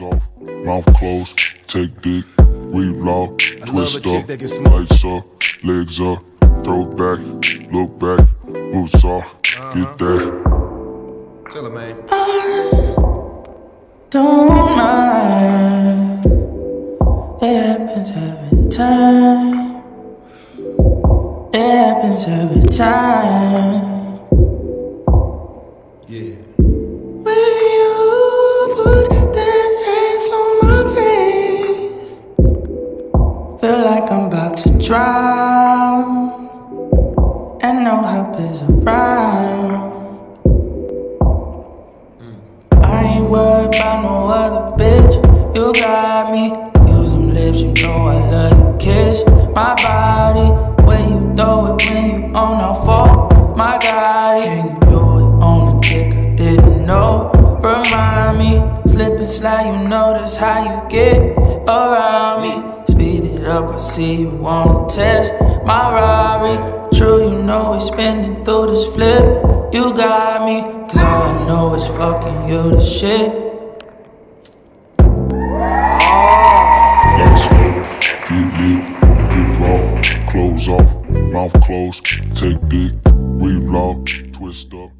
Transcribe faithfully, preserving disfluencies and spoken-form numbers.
gloves off, mouth closed, take dick, reload, twist up, lights up, legs up, throw back, look back, boots off, uh-huh. Get that. Tell her, man. I don't mind. It happens every time. It happens every time. Feel like I'm about to drown, and no help is around. mm. I ain't worried about no other bitch. You got me, use them lips, you know I love you. Kiss my body, when you throw it, when you on our fault. My God, can you do it on a dick I didn't know? Remind me, slip and slide, you know that's how you get around me. Up, I see you wanna test my robbery. True, you know we spending through this flip. You got me, cause all I know is fucking you the shit. Lights up, get lit, get raw, clothes off, mouth closed, take dick, reload, twist up.